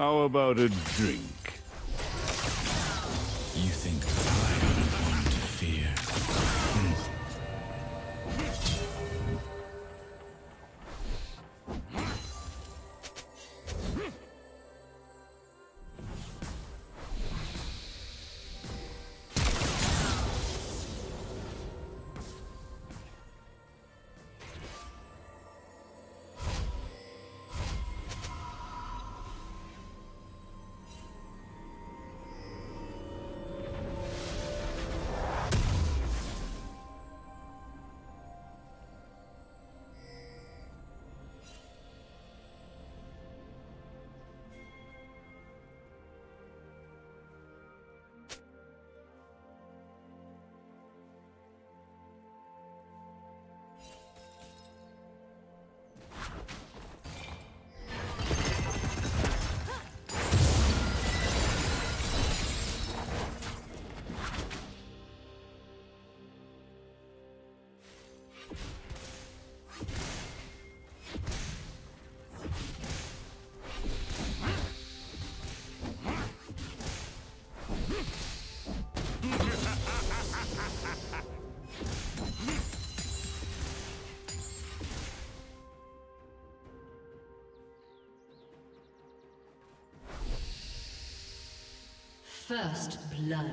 How about a drink? You think I am one to fear? First blood.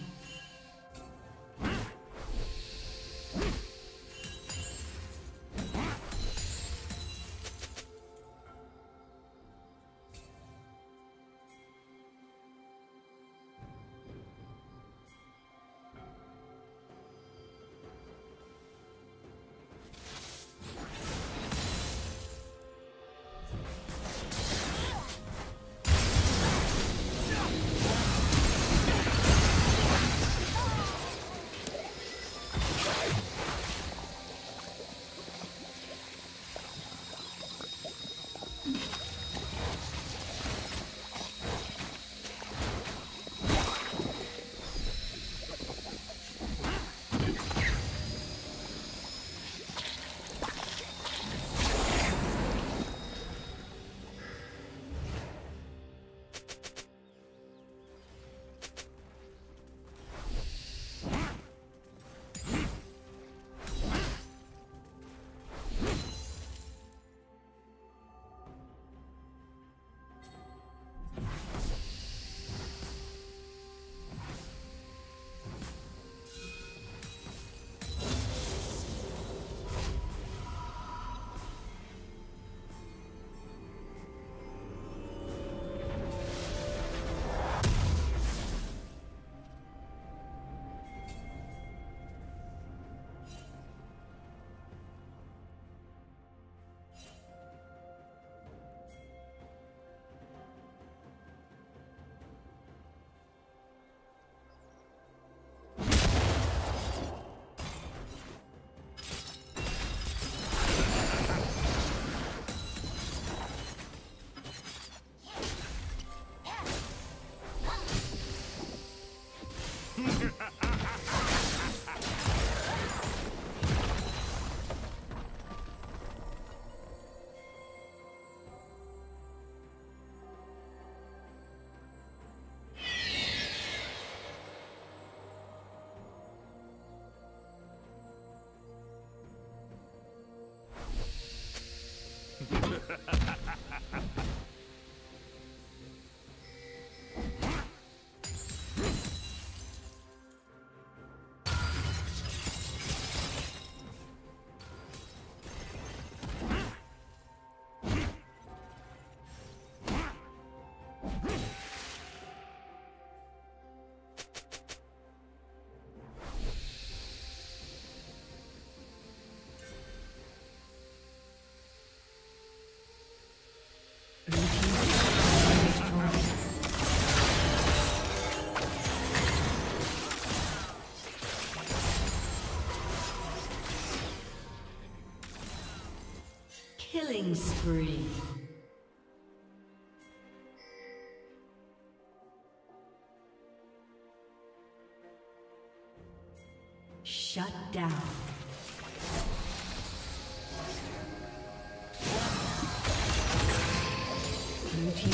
Killing spree. Shut down. Blue team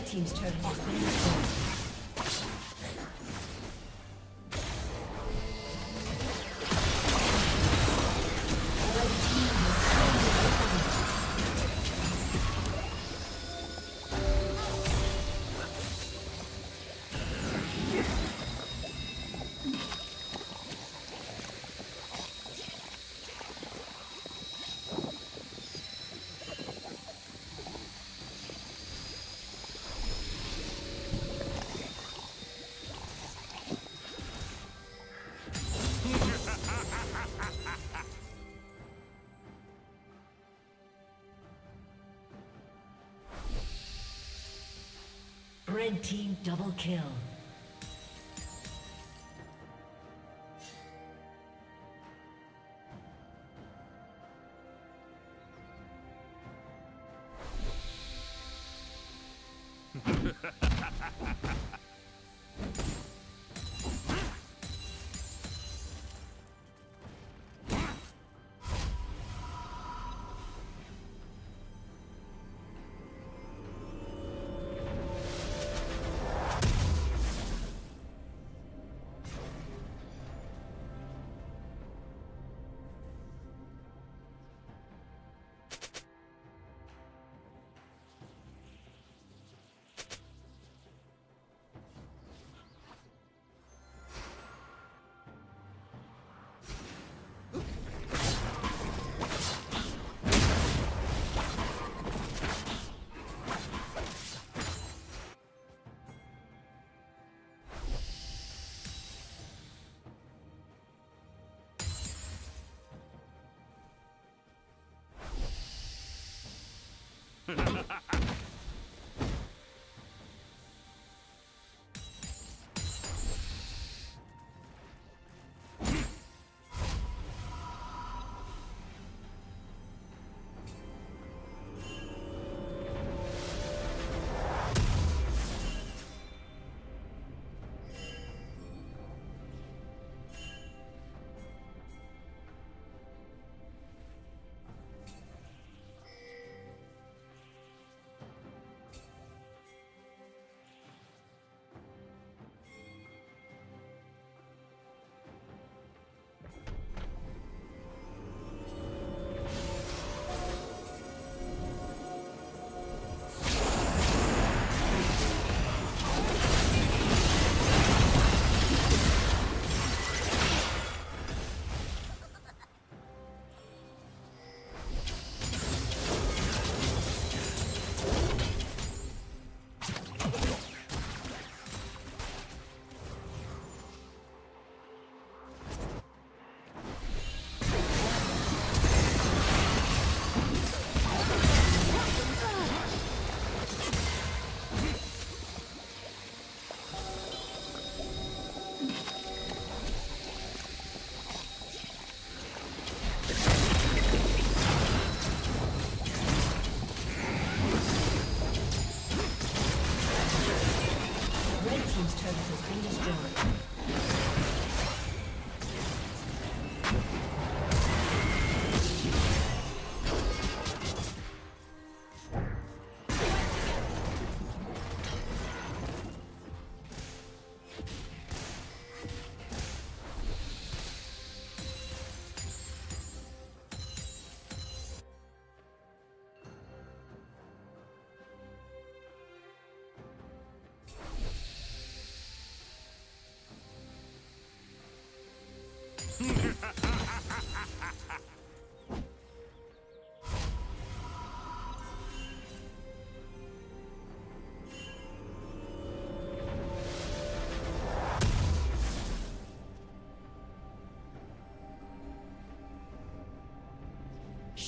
Red team's turret has been destroyed. Red team double kill.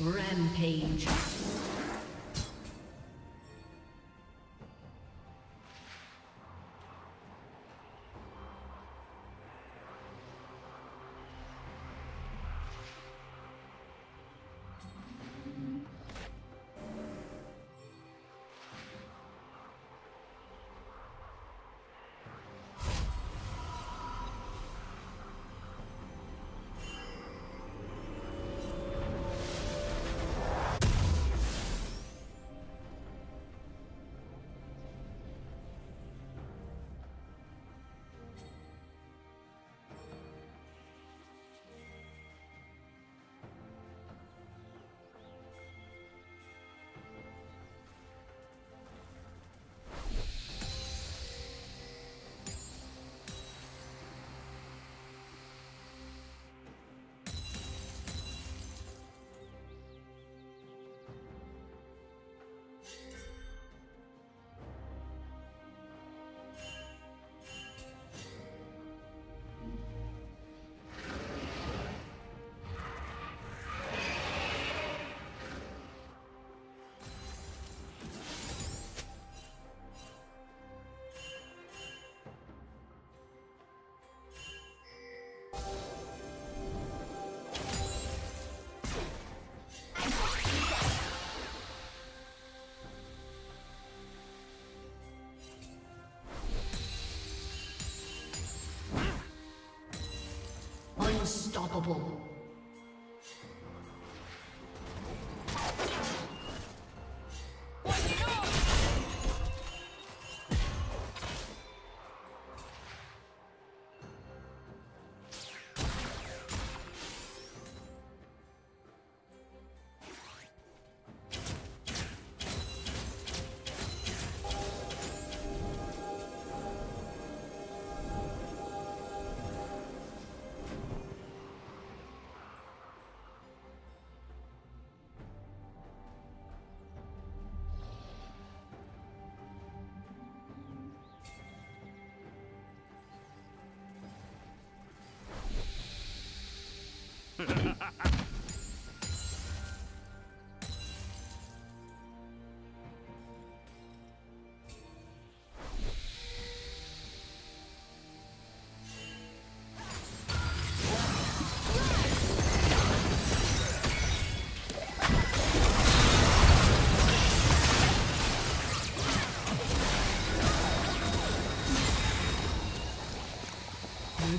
Rampage. Unstoppable. Your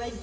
Red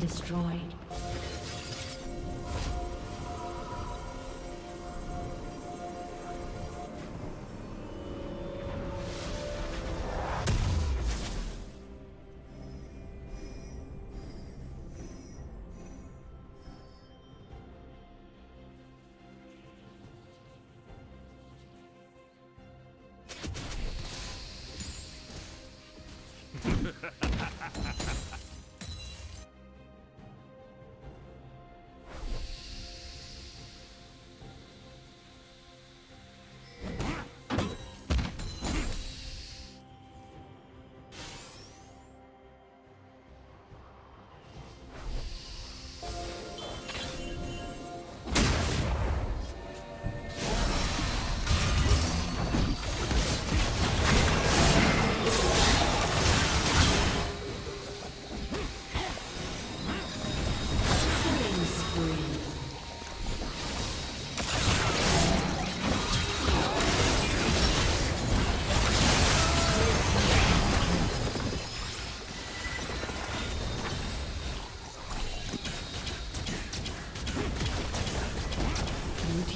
Destroyed.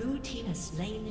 Blue team has slain the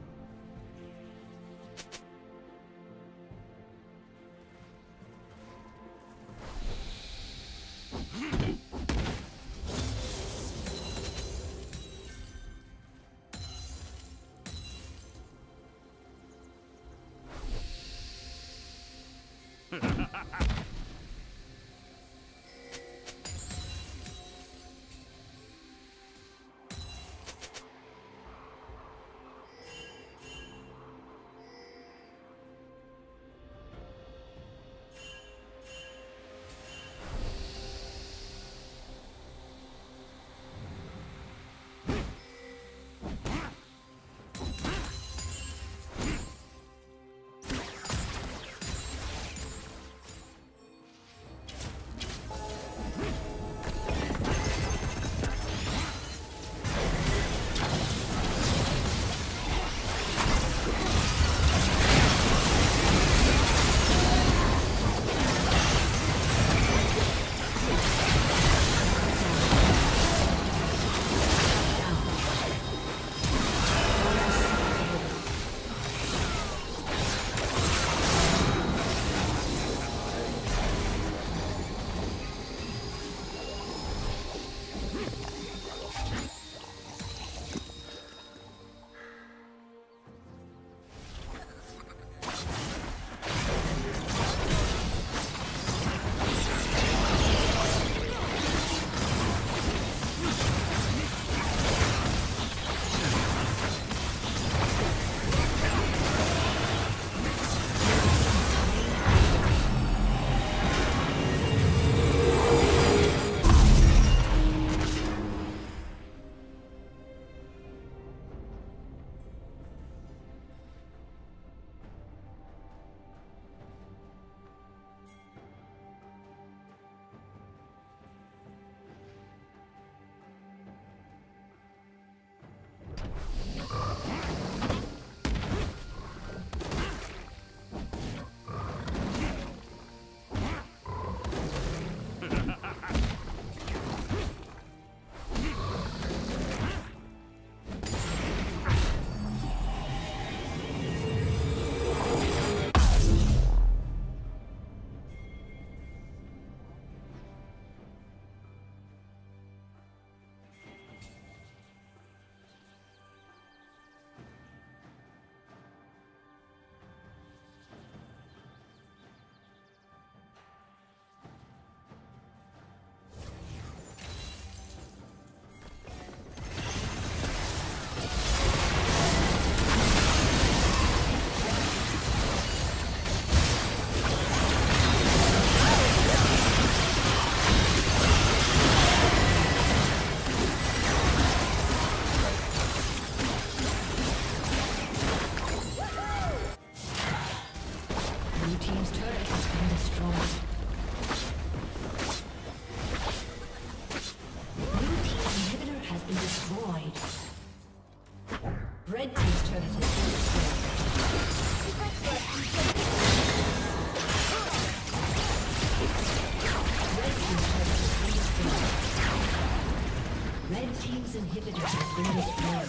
Shut down.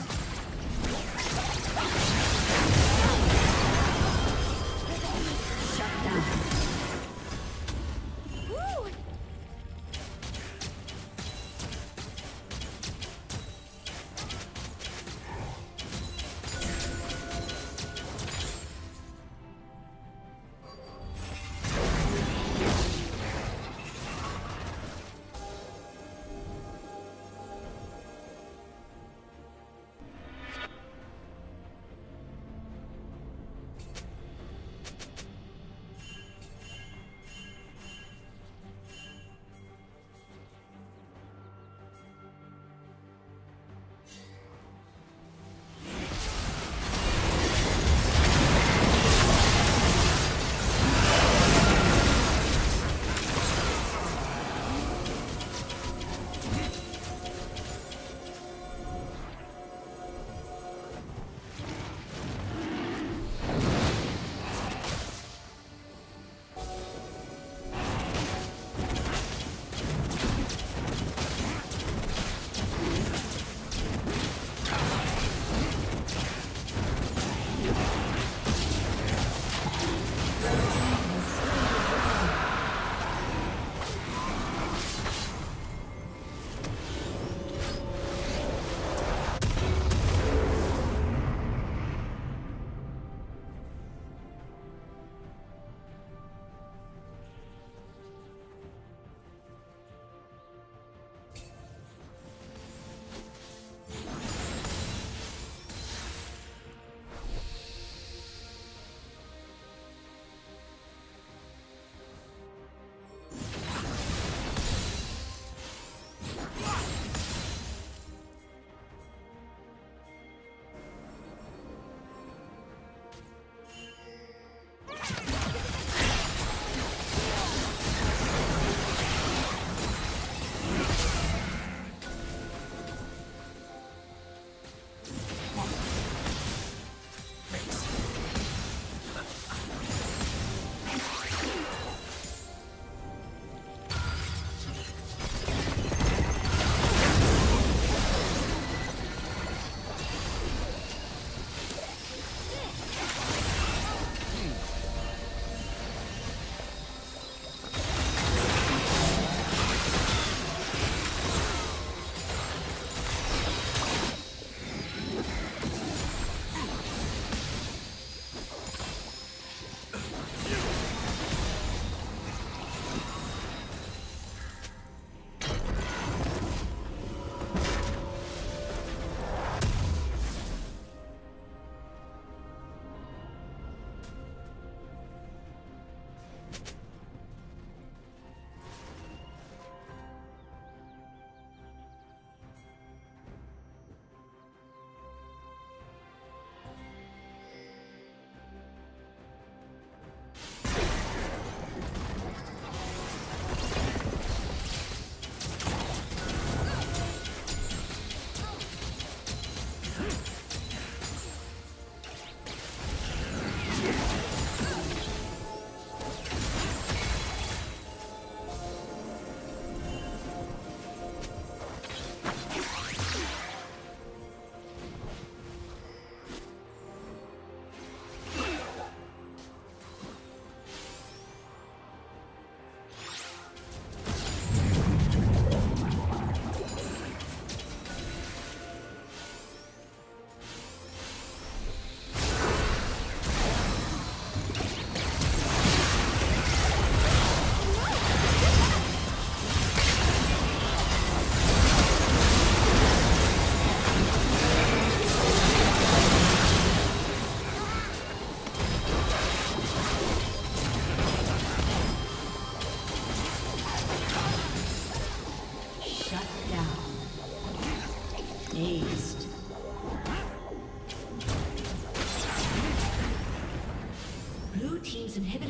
and hit